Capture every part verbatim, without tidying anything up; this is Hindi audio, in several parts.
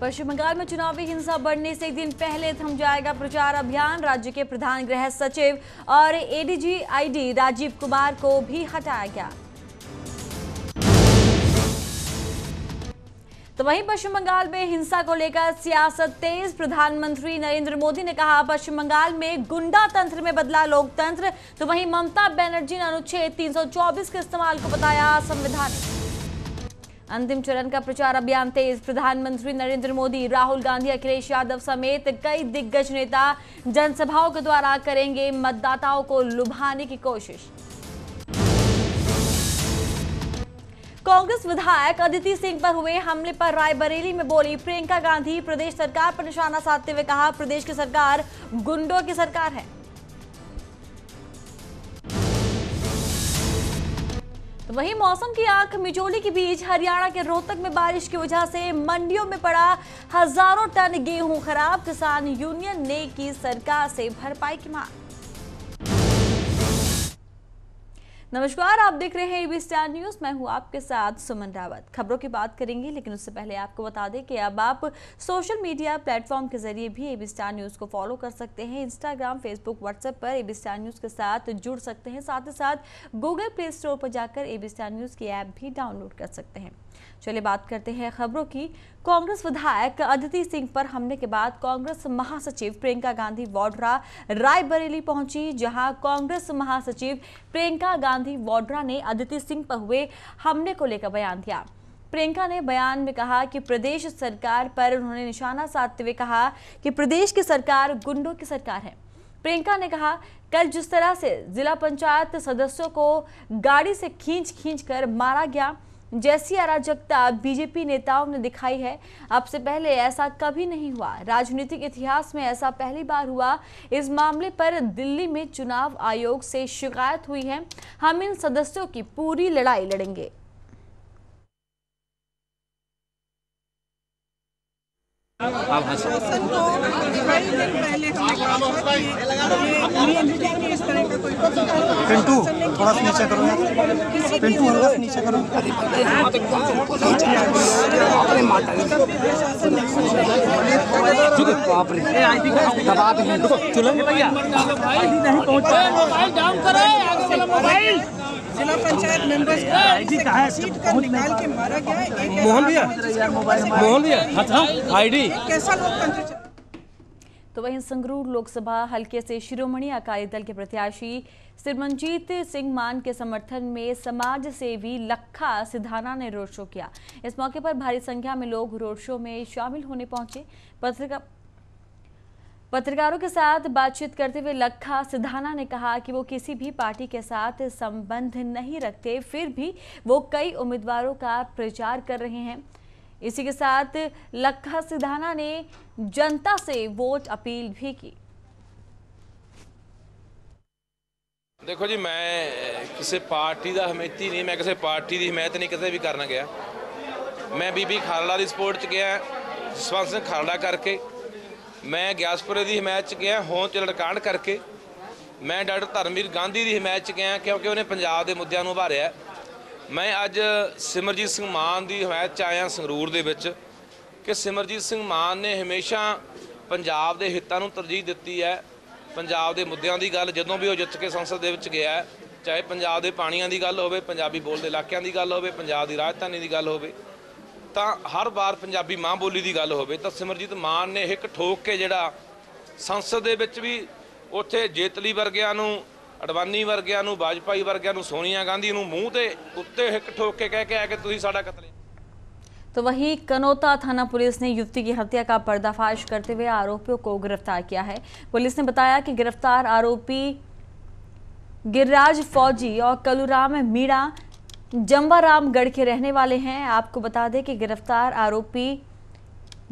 पश्चिम बंगाल में चुनावी हिंसा बढ़ने से एक दिन पहले थम जाएगा प्रचार अभियान। राज्य के प्रधान गृह सचिव और एडीजी आईडी राजीव कुमार को भी हटाया गया। तो वहीं पश्चिम बंगाल में हिंसा को लेकर सियासत तेज। प्रधानमंत्री नरेंद्र मोदी ने कहा, पश्चिम बंगाल में गुंडा तंत्र में बदला लोकतंत्र। तो वहीं ममता बनर्जी ने अनुच्छेद तीन सौ चौबीस के इस्तेमाल को बताया संवैधानिक। अंतिम चरण का प्रचार अभियान तेज। प्रधानमंत्री नरेंद्र मोदी, राहुल गांधी, अखिलेश यादव समेत कई दिग्गज नेता जनसभाओं के द्वारा करेंगे मतदाताओं को लुभाने की कोशिश। कांग्रेस विधायक अदिति सिंह पर हुए हमले पर रायबरेली में बोली प्रियंका गांधी। प्रदेश सरकार पर निशाना साधते हुए कहा, प्रदेश की सरकार गुंडों की सरकार है। तो वहीं मौसम की आंख मिचोली के बीच हरियाणा के रोहतक में बारिश की वजह से मंडियों में पड़ा हजारों टन गेहूं खराब। किसान यूनियन ने की सरकार से भरपाई की मांग। नमस्कार, आप देख रहे हैं एबी स्टार न्यूज। मैं हूं आपके साथ सुमन रावत। खबरों की बात करेंगे, लेकिन उससे पहले आपको बता दें कि अब आप सोशल मीडिया प्लेटफॉर्म के जरिए भी एबी स्टार न्यूज को फॉलो कर सकते हैं। इंस्टाग्राम, फेसबुक, व्हाट्सएप पर एबी स्टार न्यूज के साथ जुड़ सकते हैं। साथ ही साथ गूगल प्ले स्टोर पर जाकर एबी स्टार न्यूज की ऐप भी डाउनलोड कर सकते हैं। चलिए बात करते हैं खबरों की। कांग्रेस विधायक अदिति सिंह पर हमले के बाद कांग्रेस महासचिव प्रियंका गांधी वाड्रा रायबरेली पहुंची, जहां कांग्रेस महासचिव प्रियंका गांधी वाड्रा ने अदिति सिंह पर हुए हमले को लेकर बयान दिया। प्रियंका ने बयान में कहा कि प्रदेश सरकार पर उन्होंने निशाना साधते हुए कहा कि प्रदेश की सरकार गुंडों की सरकार है। प्रियंका ने कहा, कल जिस तरह से जिला पंचायत सदस्यों को गाड़ी से खींच खींच कर मारा गया, जैसी अराजकता बीजेपी नेताओं ने दिखाई है, अब से पहले ऐसा कभी नहीं हुआ। राजनीतिक इतिहास में ऐसा पहली बार हुआ। इस मामले पर दिल्ली में चुनाव आयोग से शिकायत हुई है। हम इन सदस्यों की पूरी लड़ाई लड़ेंगे। पिंटू थोड़ा नीचे करो, पिंटू थोड़ा नीचे करो। जिला पंचायत मेंबर्स को सीट का निकाल के मारा गया है। एक मोहन भैया, मोहन भैया आईडी कैसा लोकतंत्र। तो वहीं संगरूर लोकसभा हल्के से शिरोमणि अकाली दल के प्रत्याशी सिमरनजीत सिंह मान के समर्थन में समाज सेवी लखा सिधाना ने रोड शो किया। इस मौके पर भारी संख्या में लोग रोड शो में शामिल होने पहुंचे। पत्रकार पत्रकारों के साथ बातचीत करते हुए लखा सिधाना ने कहा कि वो किसी भी पार्टी के साथ संबंध नहीं रखते, फिर भी वो कई उम्मीदवारों का प्रचार कर रहे हैं। इसी के साथ लखा सिधाना ने जनता से वोट अपील भी की। देखो जी, मैं किसी पार्टी का हमायती नहीं, मैं किसी पार्टी की हमायत नहीं किसी भी करना गया। मैं बीबी खालड़ा की सपोर्ट च गया, जसवंत सिंह खालड़ा करके। मैं ग्यासपुरे की हिमायत गया होंद च लड़कांड करके। मैं डॉक्टर धर्मवीर गांधी की हिमायत गया क्योंकि उन्हें पंजाब के मुद्दों को उभारिया। मैं अज सिमरजीत सिंह मान की हिमायत च आया संगरूर दे विच कि सिमरजीत सिंह मान ने हमेशा पंजाब के हितों को तरजीह दी है। पंजाब के मुद्दों की गल जदों भी वो जित के संसद के गया, चाहे पंजाब के पानियों की गल होवे, पंजाबी बोलते इलाकों की गल होवे, पंजाब की राजधानी की गल होवे, हर बार पंजाबी माँ बोली की गल होवे। तो सिमरजीत मान ने एक ठोक के जिहड़ा संसद के भी उत्थे जेतली वर्गियां नूं, अडवाणी वर्गियां नूं, वाजपाई वर्गियां नूं, सोनिया गांधी नूं मूँह ते उत्ते एक ठोक के कह के आया कि तुसीं साडा कतल। तो वहीं कनौता थाना पुलिस ने युवती की हत्या का पर्दाफाश करते हुए आरोपियों को गिरफ्तार किया है। पुलिस ने बताया कि गिरफ्तार आरोपी गिरिराज फौजी और कलूराम मीणा जम्बारामगढ़ के रहने वाले हैं। आपको बता दें कि गिरफ्तार आरोपी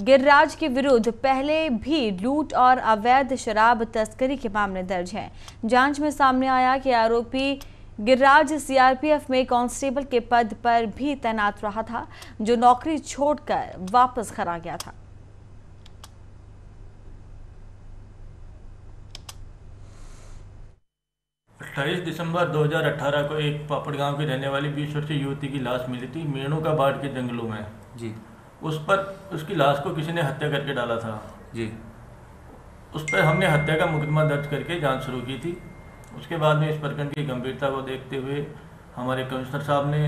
गिरिराज के विरुद्ध पहले भी लूट और अवैध शराब तस्करी के मामले दर्ज हैं। जांच में सामने आया कि आरोपी गिरिराज सीआरपीएफ में कांस्टेबल के पद पर भी तैनात रहा था, जो नौकरी छोड़कर वापस घर आ गया था। अट्ठाईस दिसंबर दो हज़ार अठारह को एक पापड़ गांव की रहने वाली बीस वर्षीय युवती की लाश मिली थी मेणु का बाढ़ के जंगलों में जी। उस पर उसकी लाश को किसी ने हत्या करके डाला था जी। उस पर हमने हत्या का मुकदमा दर्ज करके जांच शुरू की थी। उसके बाद में इस प्रकरण की गंभीरता को देखते हुए हमारे कमिश्नर साहब ने,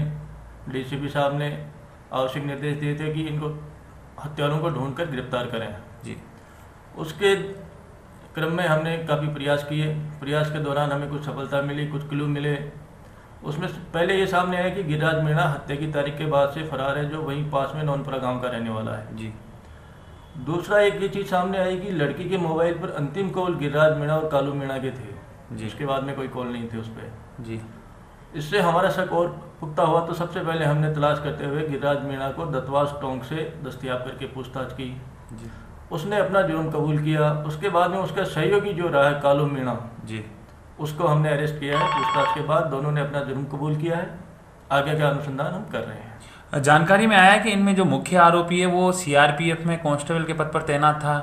डीसीपी साहब ने आवश्यक निर्देश दिए थे कि इनको हत्यारों को ढूंढकर गिरफ्तार करें जी। उसके क्रम में हमने काफ़ी प्रयास किए। प्रयास के दौरान हमें कुछ सफलता मिली, कुछ क्लू मिले। उसमें पहले ये सामने आया कि गिरिराज मीणा हत्या की तारीख के बाद से फरार है, जो वहीं पास में नौनपुरा गांव का रहने वाला है जी। दूसरा एक ये चीज़ सामने आई कि लड़की के मोबाइल पर अंतिम कॉल गिरिराज मीणा और कालू मीणा के थे जी। उसके बाद में कोई कॉल नहीं थे उस पर जी। इससे हमारा शक और पुख्ता हुआ, तो सबसे पहले हमने तलाश करते हुए गिरिराज मीणा को दतवास टोंक से दस्तियाब करके पूछताछ की जी। उसने अपना जुर्म कबूल किया। उसके बाद में उसका सहयोगी जो रहा है कालू मीणा जी, उसको हमने अरेस्ट किया है। पूछताछ के बाद दोनों ने अपना जुर्म कबूल किया है। आगे का अनुसंधान हम कर रहे हैं। जानकारी में आया कि इनमें जो मुख्य आरोपी है वो सीआरपीएफ में कांस्टेबल के पद पर तैनात था।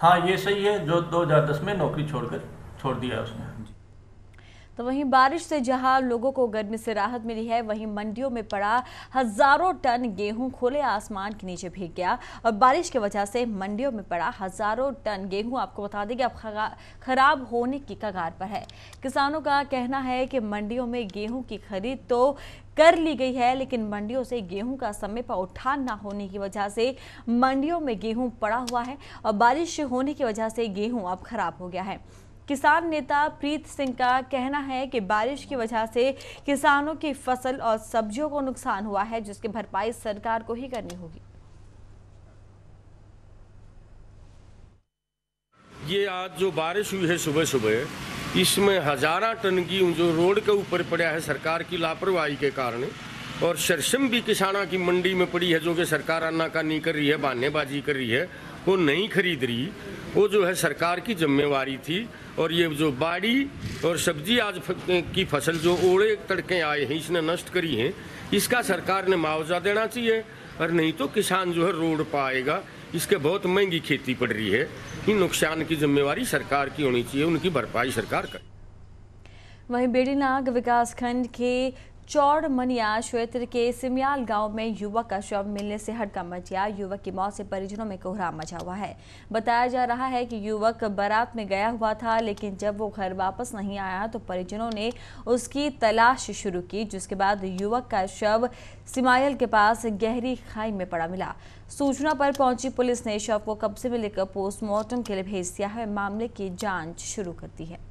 हाँ, ये सही है, जो दो हज़ार दस में नौकरी छोड़कर छोड़ दिया उसने। तो वहीं बारिश से जहां लोगों को गर्मी से राहत मिली है, वहीं मंडियों में पड़ा हजारों टन गेहूं खुले आसमान के नीचे भीग गया। और बारिश की वजह से मंडियों में पड़ा हजारों टन गेहूं आपको बता दें कि अब खराब होने की कगार पर है। किसानों का कहना है कि मंडियों में गेहूं की खरीद तो कर ली गई है, लेकिन मंडियों से गेहूं का समय पर उठान ना होने की वजह से मंडियों में गेहूँ पड़ा हुआ है और बारिश होने की वजह से गेहूँ अब खराब हो गया है। किसान नेता प्रीत सिंह का कहना है कि बारिश की वजह से किसानों की फसल और सब्जियों को नुकसान हुआ है, जिसकी भरपाई सरकार को ही करनी होगी। ये आज जो बारिश हुई है सुबह सुबह, इसमें हजारों टन गेहूं जो रोड के ऊपर पड़ा है सरकार की लापरवाही के कारण, और सरसम भी किसाना की मंडी में पड़ी है, जो कि सरकार आनाकानी कर रही है, बहानेबाजी कर रही है, वो नहीं खरीद रही। वो जो है सरकार की जिम्मेवारी थी। और ये जो बाड़ी और सब्जी आज की फसल जो ओड़े तड़के आए हैं इसने नष्ट करी हैं, इसका सरकार ने मुआवजा देना चाहिए, और नहीं तो किसान जो है रोड पर आएगा। इसके बहुत महंगी खेती पड़ रही है। इन नुकसान की जिम्मेवारी सरकार की होनी चाहिए, उनकी भरपाई सरकार करे। वहीं बेड़ीनाग विकासखंड के चौड़ मनिया क्षेत्र के सिमियाल गांव में युवक का शव मिलने से हड़कंप मच गया। युवक की मौत से परिजनों में कोहराम मचा हुआ है। बताया जा रहा है कि युवक बारात में गया हुआ था, लेकिन जब वो घर वापस नहीं आया तो परिजनों ने उसकी तलाश शुरू की, जिसके बाद युवक का शव सिमायल के पास गहरी खाई में पड़ा मिला। सूचना पर पहुंची पुलिस ने शव को कब्जे में लेकर पोस्टमार्टम के लिए भेज दिया है। मामले की जाँच शुरू कर दी है।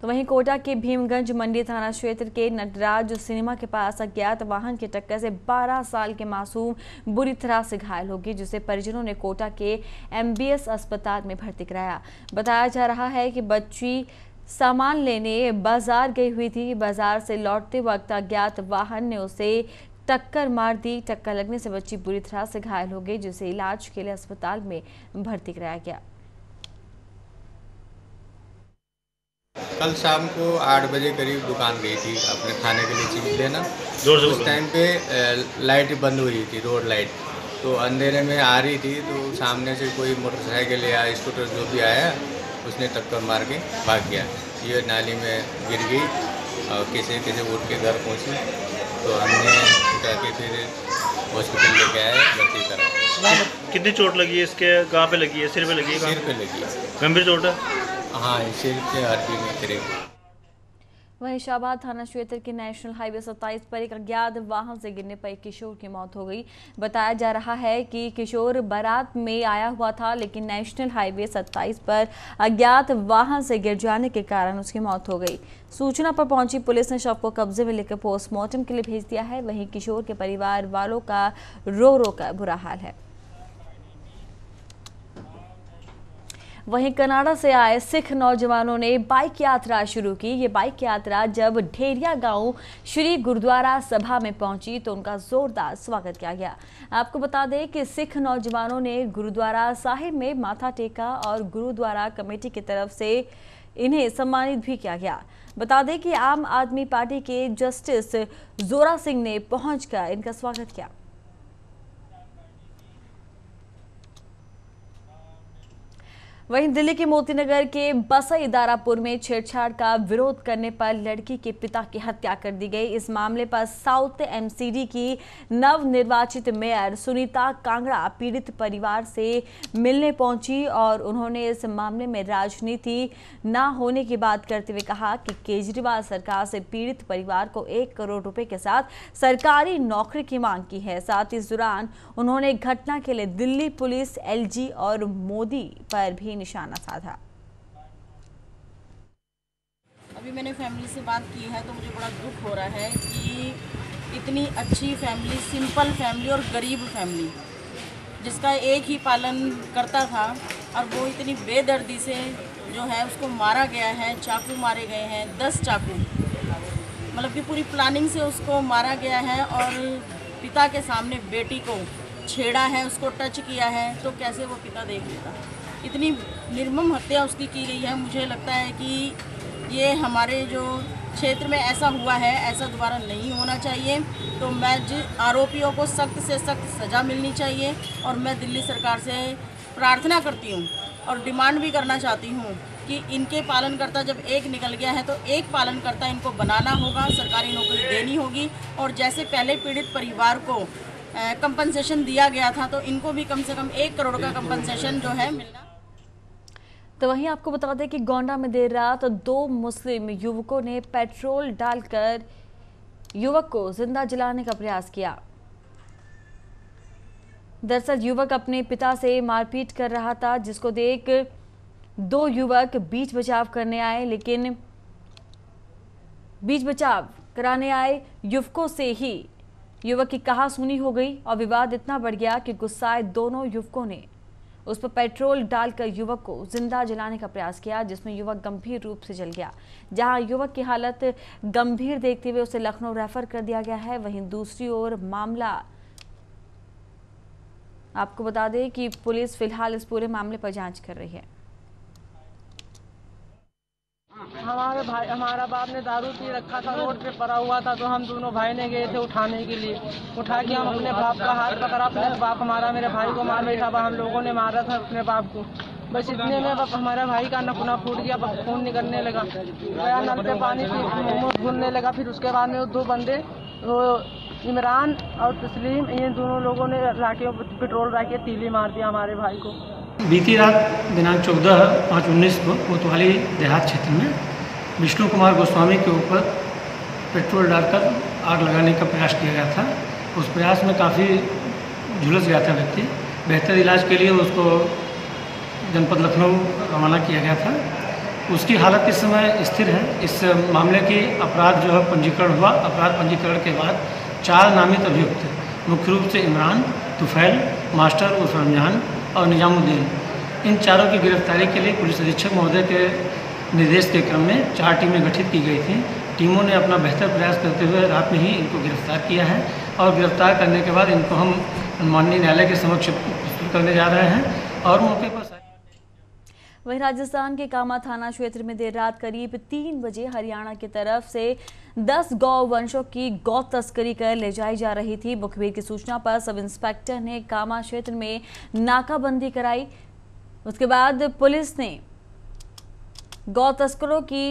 तो वहीं कोटा के भीमगंज मंडी थाना क्षेत्र के नटराज सिनेमा के पास अज्ञात वाहन की टक्कर से बारह साल के मासूम बुरी तरह से घायल हो गई, जिसे परिजनों ने कोटा के एमबीएस अस्पताल में भर्ती कराया। बताया जा रहा है कि बच्ची सामान लेने बाजार गई हुई थी। बाजार से लौटते वक्त अज्ञात वाहन ने उसे टक्कर मार दी। टक्कर लगने से बच्ची बुरी तरह से घायल हो गई, जिसे इलाज के लिए अस्पताल में भर्ती कराया गया। कल शाम को आठ बजे करीब दुकान गई थी अपने खाने के लिए चीज़ लेना। उस टाइम पे लाइट बंद हुई थी, रोड लाइट, तो अंधेरे में आ रही थी, तो सामने से कोई मोटरसाइकिल या स्कूटर जो भी आया उसने टक्कर मार के भाग गया। ये नाली में गिर गई और किसी किसी उठ के घर पहुंची, तो हमने जाके फिर हॉस्पिटल लेके आए, भर्ती कराया। कितनी चोट लगी है इसके? कहाँ पे लगी है? सिर पे लगी है? सिर पे लगी है, गंभीर चोट है। हाँ, इसी में। वहीं शाहबाद थाना क्षेत्र के नेशनल हाईवे सत्ताईस पर एक अज्ञात वाहन से गिरने पर एक किशोर की मौत हो गई। बताया जा रहा है कि किशोर बारात में आया हुआ था, लेकिन नेशनल हाईवे सत्ताईस पर अज्ञात वाहन से गिर जाने के कारण उसकी मौत हो गई। सूचना पर पहुंची पुलिस ने शव को कब्जे में लेकर पोस्टमार्टम के लिए भेज दिया है। वहीं किशोर के परिवार वालों का रो रो कर बुरा हाल है। वहीं कनाडा से आए सिख नौजवानों ने बाइक यात्रा शुरू की। ये बाइक यात्रा जब ढेरिया गांव श्री गुरुद्वारा सभा में पहुंची तो उनका जोरदार स्वागत किया गया। आपको बता दें कि सिख नौजवानों ने गुरुद्वारा साहिब में माथा टेका और गुरुद्वारा कमेटी की तरफ से इन्हें सम्मानित भी किया गया। बता दें कि आम आदमी पार्टी के जस्टिस जोरा सिंह ने पहुंचकर इनका स्वागत किया। वहीं दिल्ली के मोती नगर के बसई दारापुर में छेड़छाड़ का विरोध करने पर लड़की के पिता की हत्या कर दी गई। इस मामले पर साउथ एमसीडी की नवनिर्वाचित मेयर सुनीता कांगड़ा पीड़ित परिवार से मिलने पहुंची और उन्होंने इस मामले में राजनीति ना होने की बात करते हुए कहा कि केजरीवाल सरकार से पीड़ित परिवार को एक करोड़ रुपए के साथ सरकारी नौकरी की मांग की है। साथ ही इस दौरान उन्होंने घटना के लिए दिल्ली पुलिस, एलजी और मोदी पर भी निशाना साधा। अभी मैंने फैमिली से बात की है तो मुझे बड़ा दुख हो रहा है कि इतनी अच्छी फैमिली, सिंपल फैमिली और गरीब फैमिली जिसका एक ही पालन करता था और वो इतनी बेदर्दी से जो है उसको मारा गया है। चाकू मारे गए हैं, दस चाकू, मतलब कि पूरी प्लानिंग से उसको मारा गया है और पिता के सामने बेटी को छेड़ा है, उसको टच किया है तो कैसे वो पिता देख लेता। इतनी निर्मम हत्या उसकी की गई है। मुझे लगता है कि ये हमारे जो क्षेत्र में ऐसा हुआ है ऐसा दोबारा नहीं होना चाहिए। तो मैं आरोपियों को सख्त से सख्त सज़ा मिलनी चाहिए और मैं दिल्ली सरकार से प्रार्थना करती हूँ और डिमांड भी करना चाहती हूँ कि इनके पालनकर्ता जब एक निकल गया है तो एक पालनकर्ता इनको बनाना होगा, सरकारी नौकरी देनी होगी और जैसे पहले पीड़ित परिवार को कंपनसेशन दिया गया था तो इनको भी कम से कम एक करोड़ का कंपनसेशन जो है मिलना। तो वहीं आपको बता दें कि गोंडा में देर रात तो दो मुस्लिम युवकों ने पेट्रोल डालकर युवक को जिंदा जलाने का प्रयास किया। दरअसल युवक अपने पिता से मारपीट कर रहा था जिसको देख दो युवक बीच बचाव करने आए, लेकिन बीच बचाव कराने आए युवकों से ही युवक की कहासुनी हो गई और विवाद इतना बढ़ गया कि गुस्साए दोनों युवकों ने उस पर पेट्रोल डालकर युवक को जिंदा जलाने का प्रयास किया, जिसमें युवक गंभीर रूप से जल गया। जहां युवक की हालत गंभीर देखते हुए उसे लखनऊ रेफर कर दिया गया है। वहीं दूसरी ओर मामला, आपको बता दें कि पुलिस फिलहाल इस पूरे मामले पर जांच कर रही है। हमारे भाई, हमारा बाप ने दारू पी रखा था, रोड पे पड़ा हुआ था तो हम दोनों भाई ने गए थे उठाने के लिए। उठा के हम अपने बाप का हाथ पकड़ा, अपने बाप हमारा मेरे भाई को मार बैठा, हम लोगों ने मारा था अपने बाप को। बस इतने में बस हमारा भाई का नकुना फूट गया, बस खून निकलने लगा, गया नल पे पानी घूमने लगा। फिर उसके बाद में वो दो बंदे, वो इमरान और तस्लीम, ये दोनों लोगों ने राखियों पेट्रोल राख के तीली मार दिया हमारे भाई को। बीती रात दिनांक चौदह पाँच उन्नीस को कोतवाली देहात क्षेत्र में विष्णु कुमार गोस्वामी के ऊपर पेट्रोल डालकर आग लगाने का प्रयास किया गया था। उस प्रयास में काफ़ी झुलस गया था व्यक्ति। बेहतर इलाज के लिए उसको जनपद लखनऊ रवाना किया गया था। उसकी हालत इस समय स्थिर है। इस मामले की अपराध जो है पंजीकरण हुआ। अपराध पंजीकरण के बाद चार नामित अभियुक्त मुख्य रूप से इमरान, तुफैल, मास्टर उर्फ रमजान और निजामुद्दीन, इन चारों की गिरफ्तारी के लिए पुलिस अधीक्षक महोदय के निर्देश के क्रम में चार टीमें गठित की गई थीं। टीमों ने अपना बेहतर प्रयास करते हुए रात में ही इनको गिरफ्तार किया है और गिरफ्तार करने के बाद इनको हम माननीय न्यायालय के समक्ष प्रस्तुत करने जा रहे हैं और मौके पर। वहीं राजस्थान के कामा थाना क्षेत्र में देर रात करीब तीन बजे हरियाणा की तरफ से दस गौ वंशों की गौ तस्करी कर ले जाई जा रही थी। मुखबिर की सूचना पर सब इंस्पेक्टर ने कामा क्षेत्र में नाकाबंदी कराई। उसके बाद पुलिस ने गौ तस्करों की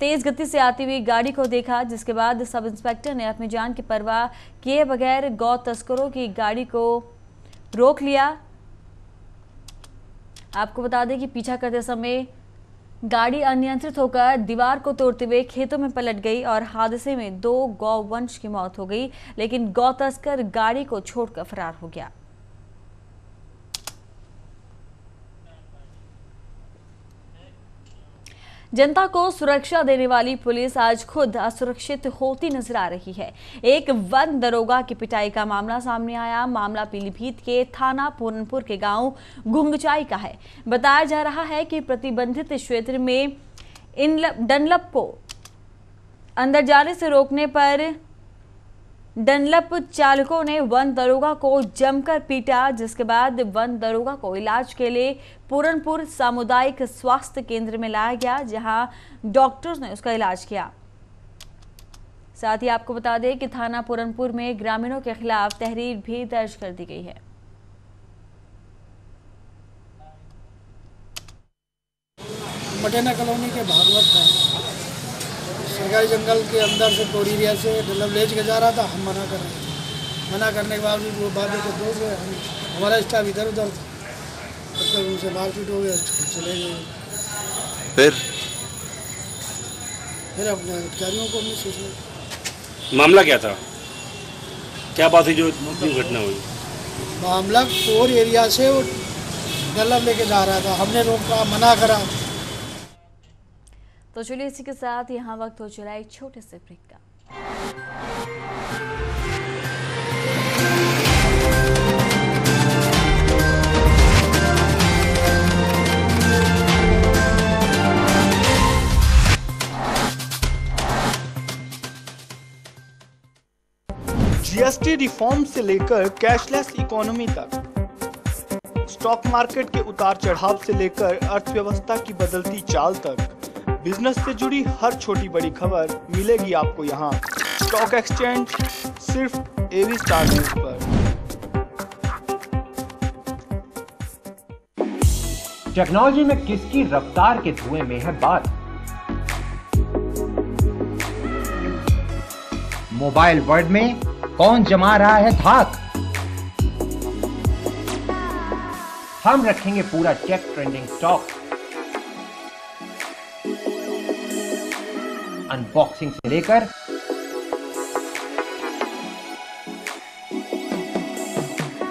तेज गति से आती हुई गाड़ी को देखा, जिसके बाद सब इंस्पेक्टर ने अपनी जान की परवाह किए बगैर गौ तस्करों की गाड़ी को रोक लिया। आपको बता दें कि पीछा करते समय गाड़ी अनियंत्रित होकर दीवार को तोड़ते हुए खेतों में पलट गई और हादसे में दो गौवंश की मौत हो गई, लेकिन गौ तस्कर गाड़ी को छोड़कर फरार हो गया। जनता को सुरक्षा देने वाली पुलिस आज खुद असुरक्षित होती नजर आ रही है। एक वन दरोगा की पिटाई का मामला सामने आया। मामला पीलीभीत के थाना पूरनपुर के गांव घुंगचाई का है। बताया जा रहा है कि प्रतिबंधित क्षेत्र में इन डनलप को अंदर जाने से रोकने पर डनलप चालकों ने वन दरोगा को जमकर पीटा, जिसके बाद वन दरोगा को इलाज के लिए पूरनपुर सामुदायिक स्वास्थ्य केंद्र में लाया गया, जहां डॉक्टर्स ने उसका इलाज किया। साथ ही आपको बता दें कि थाना पूरनपुर में ग्रामीणों के खिलाफ तहरीर भी दर्ज कर दी गई है। पटेना कॉलोनी के भागवत था, सरकारी जंगल के अंदर से कोरिया से डलब लेच के जा रहा था। हम मना कर रहे थे, मना करने के बावजूद वो बाबू के दोस्त गए, हमारा स्टाफ इधर उधर था, मतलब उनसे मारपीट हो गया, चले गए। फिर फिर अपने अधिकारियों को भी सोचना। मामला क्या था, क्या बात है जो घटना हुई? मामला कोर एरिया से वो डल्ला लेके जा रहा था, हमने रोका, मना करा। तो चलिए इसी के साथ यहाँ वक्त हो चला एक छोटे से ब्रेक का। जीएसटी रिफॉर्म से लेकर कैशलेस इकोनॉमी तक, स्टॉक मार्केट के उतार चढ़ाव से लेकर अर्थव्यवस्था की बदलती चाल तक, बिजनेस से जुड़ी हर छोटी बड़ी खबर मिलेगी आपको यहाँ स्टॉक एक्सचेंज, सिर्फ एबी स्टार न्यूज पर। टेक्नोलॉजी में किसकी रफ्तार के धुएं में है बात? मोबाइल वर्ल्ड में कौन जमा रहा है धाक? हम रखेंगे पूरा टेक ट्रेंडिंग स्टॉक, अनबॉक्सिंग से लेकर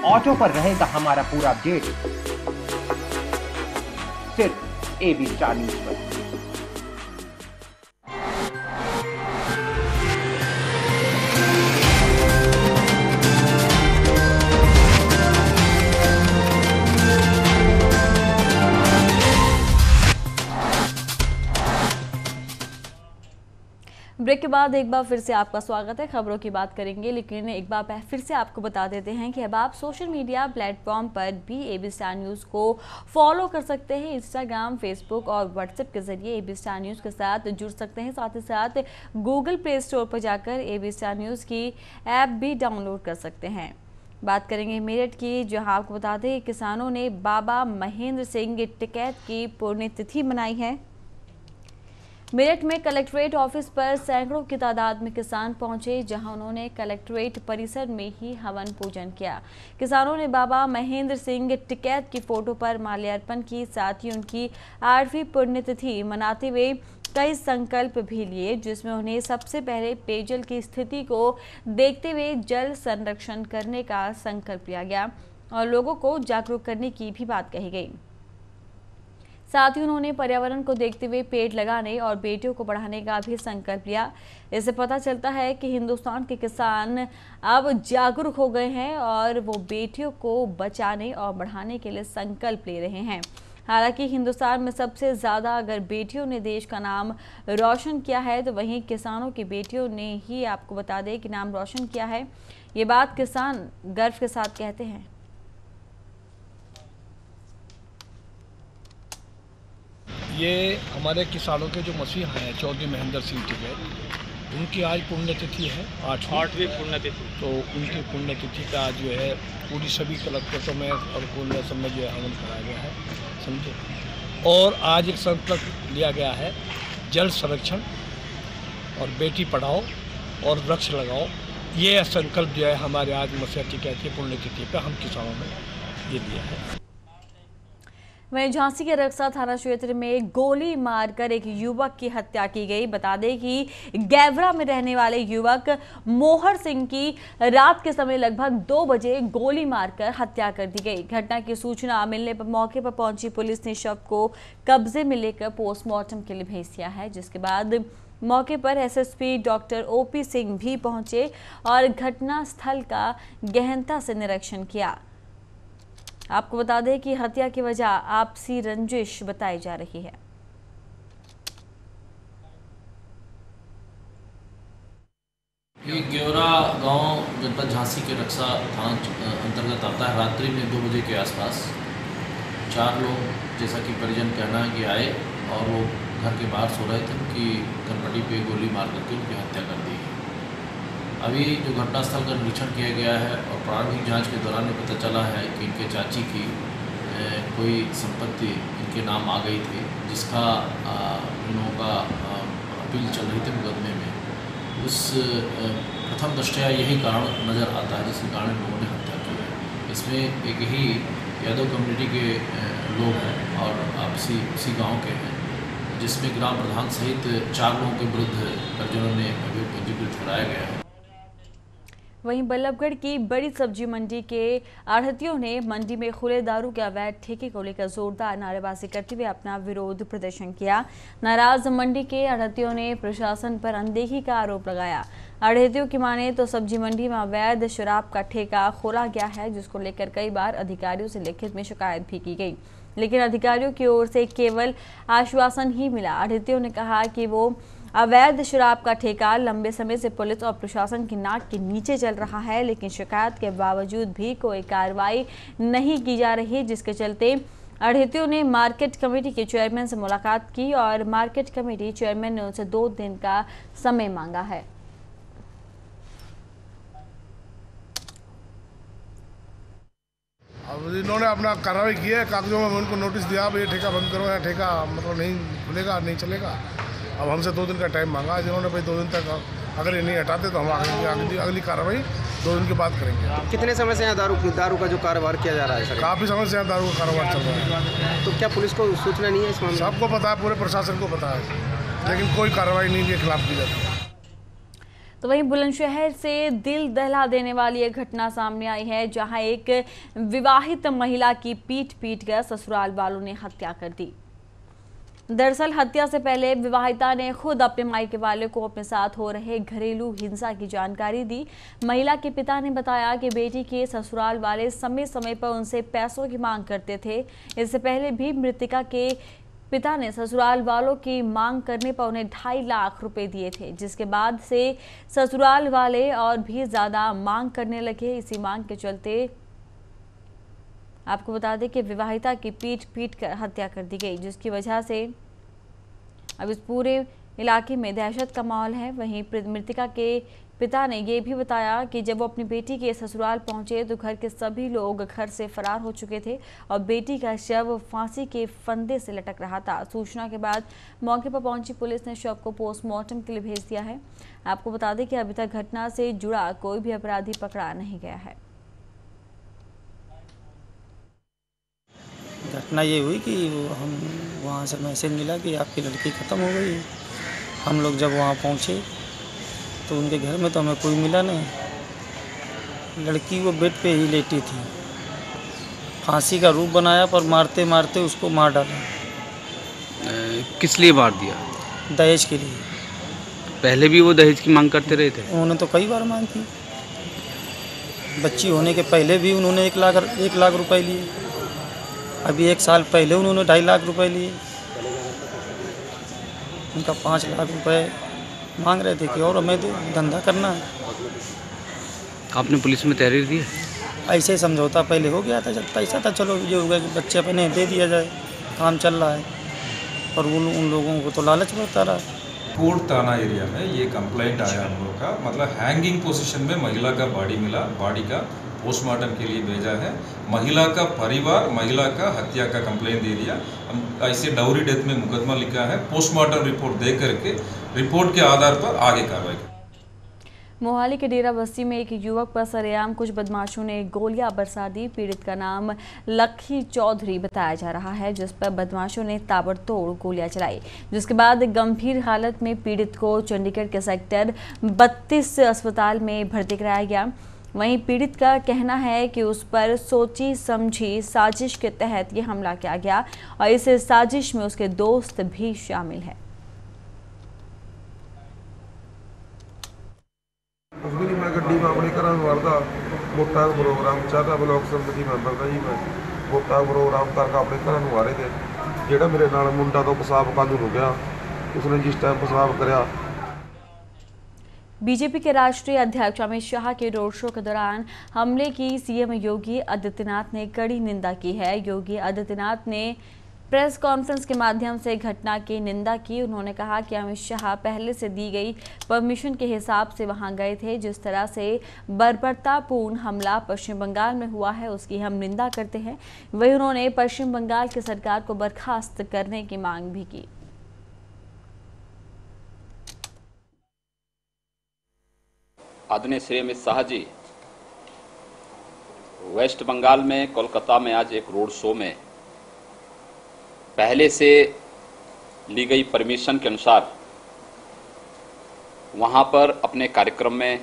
ऑटो पर रहेगा हमारा पूरा अपडेट, सिर्फ एबी स्टार न्यूज पर। ब्रेक के बाद एक बार फिर से आपका स्वागत है। खबरों की बात करेंगे, लेकिन एक बार फिर से आपको बता देते हैं कि अब आप सोशल मीडिया प्लेटफॉर्म पर भी एबी स्टार न्यूज़ को फॉलो कर सकते हैं। इंस्टाग्राम, फेसबुक और व्हाट्सएप के जरिए एबी स्टार न्यूज़ के साथ जुड़ सकते हैं। साथ ही साथ गूगल प्ले स्टोर पर जाकर एबी स्टार न्यूज़ की ऐप भी डाउनलोड कर सकते हैं। बात करेंगे मेरठ की, जहाँ आपको बता दें किसानों ने बाबा महेंद्र सिंह टिकैत की पुण्यतिथि मनाई है। मेरठ में कलेक्ट्रेट ऑफिस पर सैकड़ों की तादाद में किसान पहुंचे, जहां उन्होंने कलेक्ट्रेट परिसर में ही हवन पूजन किया। किसानों ने बाबा महेंद्र सिंह टिकैत की फोटो पर माल्यार्पण की, साथ ही उनकी आठवीं पुण्यतिथि मनाते हुए कई संकल्प भी लिए, जिसमें उन्हें सबसे पहले पेयजल की स्थिति को देखते हुए जल संरक्षण करने का संकल्प लिया गया और लोगों को जागरूक करने की भी बात कही गई। साथ ही उन्होंने पर्यावरण को देखते हुए पेड़ लगाने और बेटियों को पढ़ाने का भी संकल्प लिया। इससे पता चलता है कि हिंदुस्तान के किसान अब जागरूक हो गए हैं और वो बेटियों को बचाने और बढ़ाने के लिए संकल्प ले रहे हैं। हालांकि हिंदुस्तान में सबसे ज़्यादा अगर बेटियों ने देश का नाम रोशन किया है, तो वहीं किसानों की बेटियों ने ही आपको बता दें कि नाम रोशन किया है। ये बात किसान गर्व के साथ कहते हैं। ये हमारे किसानों के जो मसीहा हैं चौधरी महेंद्र सिंह टिकैत, उनकी आज पुण्यतिथि है, आठ आठवीं पुण्यतिथि। तो उनकी पुण्यतिथि का जो है पूरी सभी कलेक्ट्रेटों में और कोने सब में जो है हवन कराया गया है, समझे। और आज एक संकल्प लिया गया है जल संरक्षण और बेटी पढ़ाओ और वृक्ष लगाओ। ये संकल्प जो है हमारे आज मसीहा टिकैत की पुण्यतिथि पर हम किसानों ने ये दिया है। वहीं झांसी के रक्सा थाना क्षेत्र में गोली मारकर एक युवक की हत्या की गई। बता दें कि गैवरा में रहने वाले युवक मोहर सिंह की रात के समय लगभग दो बजे गोली मारकर हत्या कर दी गई। घटना की सूचना मिलने पर मौके पर पहुंची पुलिस ने शव को कब्जे में लेकर पोस्टमार्टम के लिए भेज दिया है, जिसके बाद मौके पर एसएसपी डॉक्टर ओपी सिंह भी पहुंचे और घटना स्थल का गहनता से निरीक्षण किया। आपको बता दें कि हत्या की वजह आपसी रंजिश बताई जा रही है। ये ग्योरा गांव जनपद झांसी के रक्सा थाना अंतर्गत आता है। रात्रि में दो बजे के आसपास चार लोग, जैसा कि परिजन कहना है कि आए और वो घर के बाहर सो रहे थे, उनकी कनपटी पे गोली मार करके उनकी हत्या कर दी। अभी जो घटनास्थल का निरीक्षण किया गया है और प्रारंभिक जांच के दौरान ये पता चला है कि इनके चाची की कोई संपत्ति इनके नाम आ गई थी, जिसका उन लोगों का अपील चल रही थी मुकदमे में, उस प्रथम दृष्टया यही कारण नज़र आता है जिसके कारण लोगों ने हत्या की है। इसमें एक ही यादव कम्युनिटी के लोग हैं और आपसी उसी गांव के हैं, जिसमें ग्राम प्रधान सहित चार लोगों के विरुद्ध परिजनों ने अभियोग पंजीकृत कराया गया है। वहीं बल्लभगढ़ की बड़ी सब्जी मंडी के आढ़तियों ने मंडी में खुले दारू के अवैध ठेके को लेकर जोरदार नारेबाजी करते हुए अपना विरोध प्रदर्शन किया। नाराज मंडी के आढ़तियों ने प्रशासन पर अनदेखी का आरोप लगाया। आढ़तियों की माने तो सब्जी मंडी में अवैध शराब का ठेका खोला गया है, जिसको लेकर कई बार अधिकारियों से लिखित में शिकायत भी की गई, लेकिन अधिकारियों की ओर से केवल आश्वासन ही मिला। आढ़तियों ने कहा कि वो अवैध शराब का ठेका लंबे समय से पुलिस और प्रशासन की नाक के नीचे चल रहा है, लेकिन शिकायत के बावजूद भी कोई कार्रवाई नहीं की जा रही, जिसके चलते आढ़तियों ने मार्केट कमेटी के चेयरमैन से मुलाकात की और मार्केट कमेटी चेयरमैन ने उनसे दो दिन का समय मांगा है। अब इन्होंने अपना कार्रवाई की है, कागजों में उनको नोटिस दिया, अब ये ठेका बंद करो या ठेका मतलब नहीं खुलेगा, नहीं चलेगा। अब हमसे दो दिन का टाइम मांगा है जिन्होंने, भाई दो दिन तक अगर ये नहीं हटाते तो हम आगे अगली कार्रवाई दो दिन के बाद करेंगे। कितने समय से यहाँ दारू दारू का जो कारोबार किया जा रहा है सर? काफ़ी समय से यहाँ दारू का कारोबार चल रहा है। तो क्या पुलिस को सूचना नहीं है इस मामले में? सबको पता है, पूरे प्रशासन को पता है, लेकिन कोई कार्रवाई नहीं के खिलाफ की जाती है। तो वहीं बुलंदशहर से दिल दहला देने वाली एक घटना सामने आई है, जहां एक विवाहित महिला की पीट पीट कर ससुराल वालों ने हत्या कर दी। दरअसल हत्या से पहले विवाहिता ने खुद अपने मायके वाले को अपने साथ हो रहे घरेलू हिंसा की जानकारी दी। महिला के पिता ने बताया कि बेटी के ससुराल वाले समय समय पर उनसे पैसों की मांग करते थे। इससे पहले भी मृतिका के पिता ने ससुराल वालों की मांग करने पर उन्हें ढाई लाख रुपए दिए थे, जिसके बाद से ससुराल वाले और भी ज़्यादा मांग करने लगे। इसी मांग के चलते आपको बता दें कि विवाहिता की पीट पीट कर हत्या कर दी गई, जिसकी वजह से अब इस पूरे इलाके में दहशत का माहौल है। वहीं मृतिका के पिता ने यह भी बताया कि जब वो अपनी बेटी के ससुराल पहुंचे तो घर के सभी लोग घर से फरार हो चुके थे और बेटी का शव फांसी के फंदे से लटक रहा था। सूचना के बाद मौके पर पहुंची पुलिस ने शव को पोस्टमार्टम के लिए भेज दिया है। आपको बता दें कि अभी तक घटना से जुड़ा कोई भी अपराधी पकड़ा नहीं गया है। घटना ये हुई कि हम वहाँ से मैसेज मिला कि आपकी लड़की ख़त्म हो गई। हम लोग जब वहाँ पहुँचे तो उनके घर में तो हमें कोई मिला नहीं, लड़की वो बेड पे ही लेटी थी। फांसी का रूप बनाया पर मारते मारते उसको मार डाला। किस लिए मार दिया? दहेज के लिए। पहले भी वो दहेज की मांग करते रहे थे? उन्होंने तो कई बार मांग की, बच्ची होने के पहले भी उन्होंने एक लाख एक लाख रुपए लिए, अभी एक साल पहले उन्होंने ढाई लाख रुपए लिए। उनका पाँच लाख रुपए मांग रहे थे कि और हमें तो धंधा करना है। आपने पुलिस में तहरीर दी? ऐसे ही समझौता पहले हो गया था, जब पैसा था चलो ये हो गया कि बच्चे अपने दे दिया जाए, काम चल रहा है, पर उन उन लोगों को तो लालच बढ़ता रहा। कोट थाना एरिया में ये कंप्लेंट आया हम लोग का, मतलब हैंगिंग पोजीशन में महिला का बॉडी मिला, बॉडी का पोस्टमार्टम के लिए भेजा है। महिला का परिवार महिला का हत्या का कंप्लेंट दे दिया। हम ऐसे डाउरी डेथ में मुकदमा लिखा है। पोस्टमार्टम रिपोर्ट दे करके रिपोर्ट के आधार पर आगे कार्रवाई। मोहाली के डेरा बस्ती में एक युवक पर सरेआम कुछ बदमाशों ने गोलियां बरसा दी। पीड़ित का नाम लक्खी चौधरी बताया जा रहा है, जिस पर बदमाशों ने ताबड़तोड़ गोलियां चलाई, जिसके बाद गंभीर हालत में पीड़ित को चंडीगढ़ के सेक्टर बत्तीस अस्पताल में भर्ती कराया गया। वहीं पीड़ित का कहना है कि उस पर सोची समझी साजिश के तहत ये हमला किया गया और इस साजिश में उसके दोस्त भी शामिल है। ਜਿਹੜਾ ਮੇਰੇ ਨਾਲ ਮੁੰਡਾ ਤੋਂ ਪਸਾਬ ਕਾਨੂੰ ਹੋ ਗਿਆ, ਉਸਨੇ ਜਿਸ ਟਾਈਮ ਪਸਾਬ ਕਰਿਆ। बीजेपी के राष्ट्रीय अध्यक्ष अमित शाह के रोड शो के दौरान हमले की सीएम योगी आदित्यनाथ ने कड़ी निंदा की है। योगी आदित्यनाथ ने प्रेस कॉन्फ्रेंस के माध्यम से घटना की निंदा की। उन्होंने कहा कि अमित शाह पहले से दी गई परमिशन के हिसाब से वहां गए थे। जिस तरह से बर्बरतापूर्ण हमला पश्चिम बंगाल में हुआ है उसकी हम निंदा करते हैं। वहीं उन्होंने पश्चिम बंगाल की सरकार को बर्खास्त करने की मांग भी की। आदरणीय श्री अमित शाह जी वेस्ट बंगाल में कोलकाता में आज एक रोड शो में पहले से ली गई परमिशन के अनुसार वहाँ पर अपने कार्यक्रम में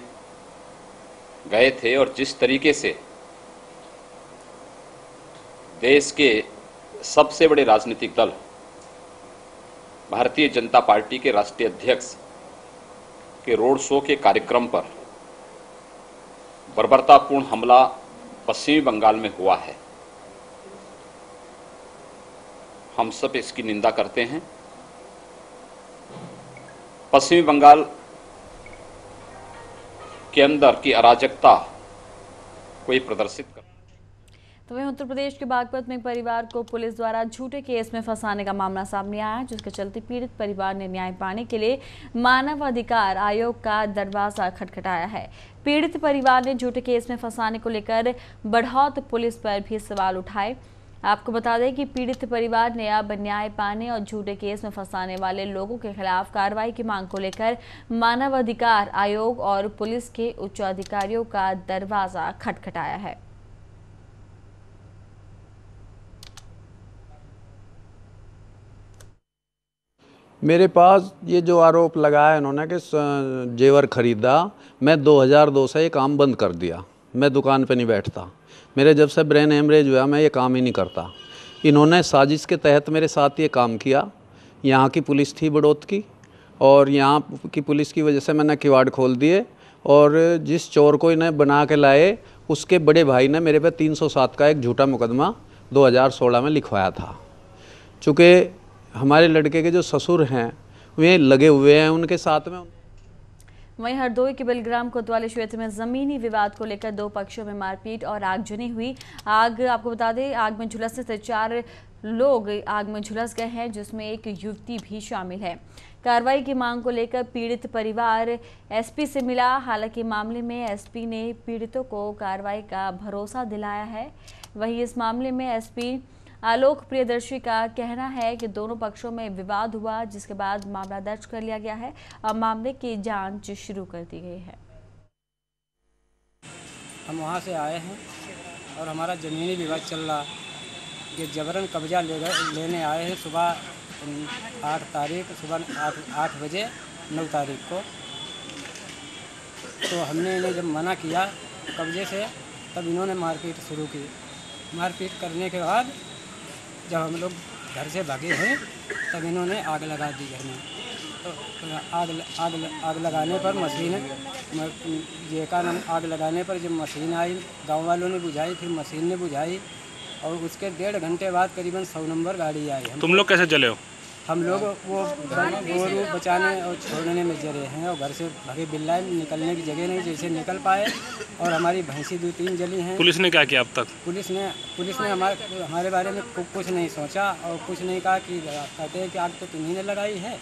गए थे और जिस तरीके से देश के सबसे बड़े राजनीतिक दल भारतीय जनता पार्टी के राष्ट्रीय अध्यक्ष के रोड शो के कार्यक्रम पर बर्बरतापूर्ण हमला पश्चिमी बंगाल में हुआ है, हम सब इसकी निंदा करते हैं। पश्चिमी बंगाल के अंदर की अराजकता को ही प्रदर्शित कर। तो वहीं उत्तर प्रदेश के बागपत में एक परिवार को पुलिस द्वारा झूठे केस में फंसाने का मामला सामने आया, जिसके चलते पीड़ित परिवार ने न्याय पाने के लिए मानवाधिकार आयोग का दरवाजा खटखटाया है। पीड़ित परिवार ने झूठे केस में फंसाने को लेकर बढ़ौत पुलिस पर भी सवाल उठाए। आपको बता दें कि पीड़ित परिवार ने अब न्याय पाने और झूठे केस में फंसाने वाले लोगों के खिलाफ कार्रवाई की मांग को लेकर मानवाधिकार आयोग और पुलिस के उच्च अधिकारियों का दरवाजा खटखटाया है। मेरे पास ये जो आरोप लगाया इन्होंने कि जेवर खरीदा, मैं दो हज़ार दो से ये काम बंद कर दिया। मैं दुकान पे नहीं बैठता, मेरे जब से ब्रेन हेमरेज हुआ मैं ये काम ही नहीं करता। इन्होंने साजिश के तहत मेरे साथ ये काम किया। यहाँ की पुलिस थी बड़ौत की और यहाँ की पुलिस की वजह से मैंने किवाड़ खोल दिए और जिस चोर को इन्हें बना के लाए उसके बड़े भाई ने मेरे पे तीन सौ सात का एक झूठा मुकदमा दो हज़ार सोलह में लिखवाया था। चूँकि हमारे लड़के के जो ससुर हैं वे लगे हुए हैं उनके साथ में। वहीं हरदोई के बेलग्राम कोतवाली क्षेत्र में जमीनी विवाद को लेकर दो पक्षों में मारपीट और आगजनी हुई। आग आपको बता दें आग में झुलसने से चार लोग आग में झुलस गए हैं, जिसमें एक युवती भी शामिल है। कार्रवाई की मांग को लेकर पीड़ित परिवार एसपी से मिला। हालांकि मामले में एसपी ने पीड़ितों को कार्रवाई का भरोसा दिलाया है। वहीं इस मामले में एसपी आलोक प्रियदर्शी का कहना है कि दोनों पक्षों में विवाद हुआ, जिसके बाद मामला दर्ज कर लिया गया है और मामले की जांच शुरू कर दी गई है। हम वहां से आए हैं और हमारा ज़मीनी विवाद चल रहा है। ये जबरन कब्जा ले लेने आए हैं सुबह आठ तारीख सुबह आठ आठ बजे नौ तारीख को, तो हमने इन्हें जब मना किया कब्जे से तब इन्होंने मारपीट शुरू की। मारपीट करने के बाद जब हम लोग घर से भागे हैं तब इन्होंने आग लगा दी घर में। तो आग आग आग लगाने पर मशीन ये का नाम आग लगाने पर जब मशीन आई गांव वालों ने बुझाई, फिर मशीन ने बुझाई और उसके डेढ़ घंटे बाद करीबन सौ नंबर गाड़ी आई। हम तुम लोग कैसे जले हो? हम लोग वो गोरू बचाने और छोड़ने में जले हैं और घर से भागे बिल्ला निकलने की जगह नहीं, जैसे निकल पाए और हमारी भैंसी दो तीन जली हैं। पुलिस ने क्या किया अब तक? पुलिस ने पुलिस ने हमारे हमारे बारे में कुछ नहीं सोचा और कुछ नहीं कहा कि कहते हैं कि आग तो तुम्हीं ने लगाई है,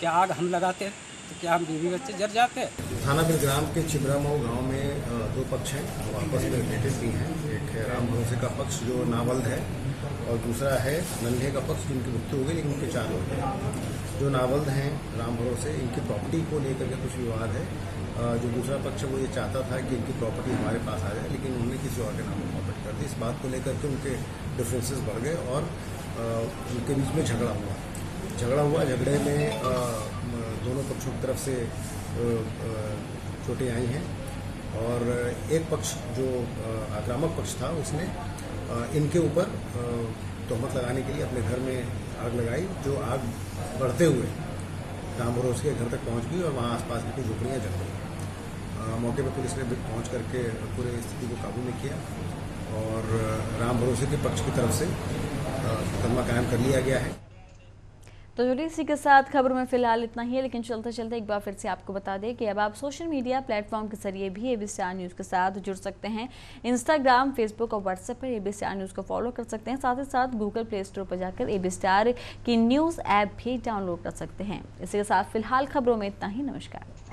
क्या आग हम लगाते तो क्या हम बीवी बच्चे जर जाते। थाना बेलग्राम के चिबरामऊ गाँव में दो पक्ष हैं, आपस में रिलेटेड भी हैं। एक है राम भरोसे का पक्ष जो नावल है और दूसरा है नल्हे का पक्ष, जिनकी मृत्यु हो गई लेकिन उनके चार लोग हैं। जो नावल हैं राम भरोसे इनकी प्रॉपर्टी को लेकर के कुछ विवाद है। जो दूसरा पक्ष वो ये चाहता था कि इनकी प्रॉपर्टी हमारे पास आ जाए, लेकिन उन्होंने किसी और के नाम पर प्रॉपर्टी कर दी। इस बात को लेकर के उनके डिफ्रेंसेस बढ़ गए और उनके बीच में झगड़ा हुआ झगड़ा हुआ झगड़े में दोनों पक्षों की तरफ से चोटें आई हैं और एक पक्ष जो आक्रामक पक्ष था उसने इनके ऊपर तोहमत लगाने के लिए अपने घर में आग लगाई, जो आग बढ़ते हुए राम भरोसे के घर तक पहुंच गई और वहाँ आसपास की कुछ झोपड़ियाँ जल गई। मौके पर पुलिस ने पहुंच करके पूरे स्थिति को काबू में किया और राम भरोसे के पक्ष की तरफ से मुकदमा कायम कर लिया गया है। तो जुड़िए इसी के साथ, खबर में फिलहाल इतना ही है, लेकिन चलते चलते एक बार फिर से आपको बता दें कि अब आप सोशल मीडिया प्लेटफॉर्म के जरिए भी एबी स्टार न्यूज़ के साथ जुड़ सकते हैं। इंस्टाग्राम, फेसबुक और व्हाट्सएप पर एबी स्टार न्यूज़ को फॉलो कर सकते हैं। साथ ही साथ गूगल प्ले स्टोर पर जाकर एबी स्टार की न्यूज़ ऐप भी डाउनलोड कर सकते हैं। इसी के साथ फिलहाल खबरों में इतना ही। नमस्कार।